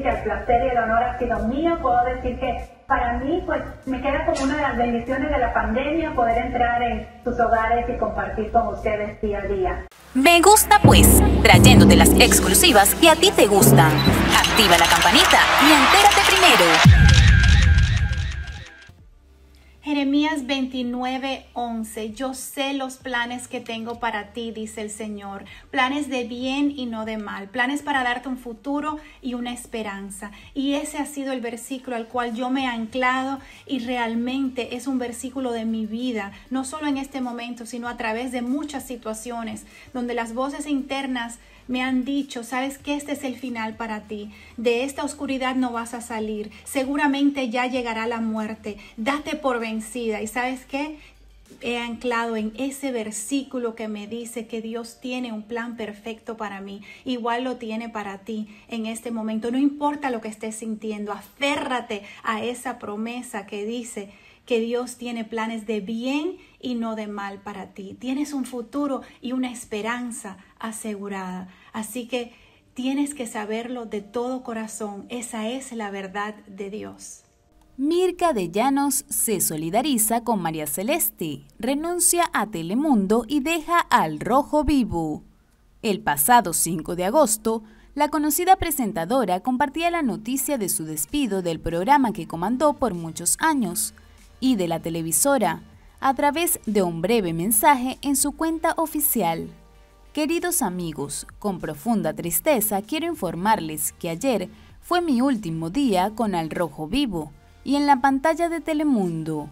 decir que el placer y el honor ha sido mío. Puedo decir que para mí, pues, me queda como una de las bendiciones de la pandemia poder entrar en sus hogares y compartir con ustedes día a día. Me gusta, pues, trayéndote las exclusivas que a ti te gustan. Activa la campanita y entérate primero. Jeremías 29, 11. Yo sé los planes que tengo para ti, dice el Señor. Planes de bien y no de mal. Planes para darte un futuro y una esperanza. Y ese ha sido el versículo al cual yo me he anclado y realmente es un versículo de mi vida. No solo en este momento, sino a través de muchas situaciones donde las voces internas me han dicho, sabes que este es el final para ti, de esta oscuridad no vas a salir, seguramente ya llegará la muerte, date por vencida. ¿Y sabes qué? He anclado en ese versículo que me dice que Dios tiene un plan perfecto para mí. Igual lo tiene para ti en este momento, no importa lo que estés sintiendo, aférrate a esa promesa que dice que Dios tiene planes de bien y no de mal para ti. Tienes un futuro y una esperanza asegurada. Así que tienes que saberlo de todo corazón. Esa es la verdad de Dios. Myrka Dellanos se solidariza con María Celeste, renuncia a Telemundo y deja Al Rojo Vivo. El pasado 5 de agosto, la conocida presentadora compartía la noticia de su despido del programa que comandó por muchos años y de la televisora, a través de un breve mensaje en su cuenta oficial. Queridos amigos, con profunda tristeza quiero informarles que ayer fue mi último día con Al Rojo Vivo y en la pantalla de Telemundo.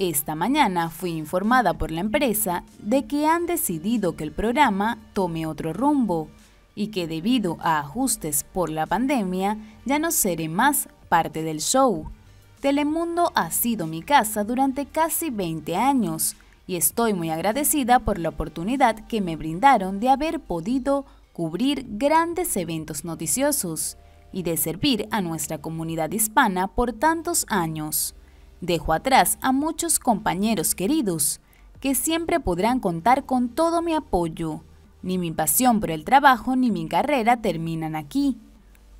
Esta mañana fui informada por la empresa de que han decidido que el programa tome otro rumbo y que debido a ajustes por la pandemia ya no seré más parte del show. Telemundo ha sido mi casa durante casi 20 años y estoy muy agradecida por la oportunidad que me brindaron de haber podido cubrir grandes eventos noticiosos y de servir a nuestra comunidad hispana por tantos años. Dejo atrás a muchos compañeros queridos que siempre podrán contar con todo mi apoyo. Ni mi pasión por el trabajo ni mi carrera terminan aquí.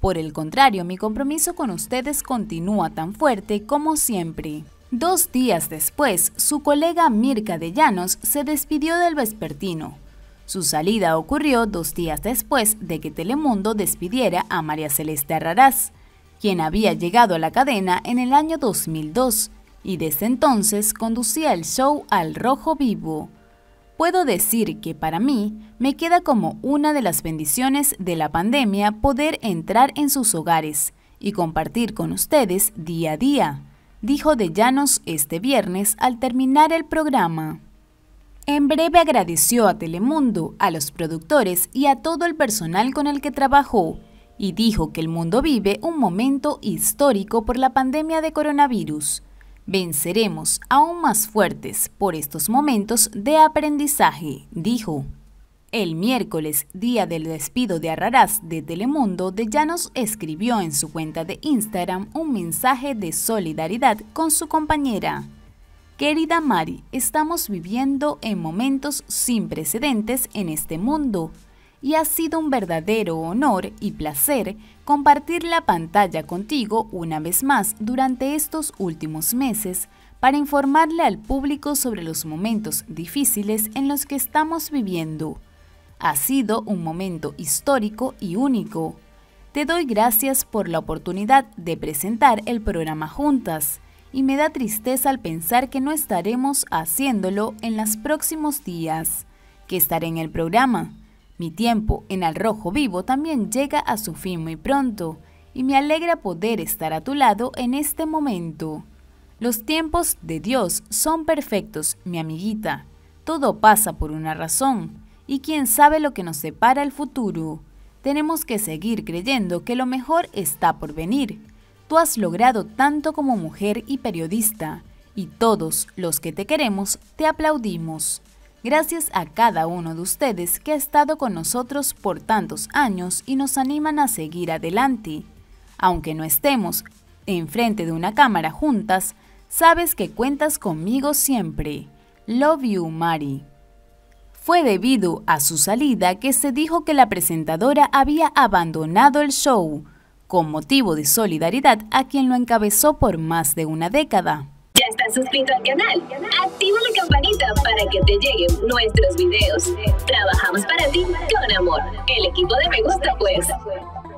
Por el contrario, mi compromiso con ustedes continúa tan fuerte como siempre. 2 días después, su colega Myrka Dellanos se despidió del vespertino. Su salida ocurrió 2 días después de que Telemundo despidiera a María Celeste Arrarás, quien había llegado a la cadena en el año 2002 y desde entonces conducía el show Al Rojo Vivo. Puedo decir que para mí me queda como una de las bendiciones de la pandemia poder entrar en sus hogares y compartir con ustedes día a día, dijo Dellanos este viernes al terminar el programa. En breve agradeció a Telemundo, a los productores y a todo el personal con el que trabajó y dijo que el mundo vive un momento histórico por la pandemia de coronavirus. Venceremos aún más fuertes por estos momentos de aprendizaje, dijo. El miércoles, día del despido de Arrarás de Telemundo, Dellanos escribió en su cuenta de Instagram un mensaje de solidaridad con su compañera. Querida Mari, estamos viviendo en momentos sin precedentes en este mundo y ha sido un verdadero honor y placer compartir la pantalla contigo una vez más durante estos últimos meses para informarle al público sobre los momentos difíciles en los que estamos viviendo. Ha sido un momento histórico y único. Te doy gracias por la oportunidad de presentar el programa juntas y me da tristeza al pensar que no estaremos haciéndolo en los próximos días, que estaré en el programa. Mi tiempo en Al Rojo Vivo también llega a su fin muy pronto y me alegra poder estar a tu lado en este momento. Los tiempos de Dios son perfectos, mi amiguita. Todo pasa por una razón y quién sabe lo que nos depara el futuro. Tenemos que seguir creyendo que lo mejor está por venir. Tú has logrado tanto como mujer y periodista y todos los que te queremos te aplaudimos. Gracias a cada uno de ustedes que ha estado con nosotros por tantos años y nos animan a seguir adelante. Aunque no estemos enfrente de una cámara juntas, sabes que cuentas conmigo siempre. Love you, Mari. Fue debido a su salida que se dijo que la presentadora había abandonado el show. con motivo de solidaridad a quien lo encabezó por más de una década. ¿Ya estás suscrito al canal? Activa la campanita para que te lleguen nuestros videos. Trabajamos para ti con amor. El equipo de Me Gusta Pues.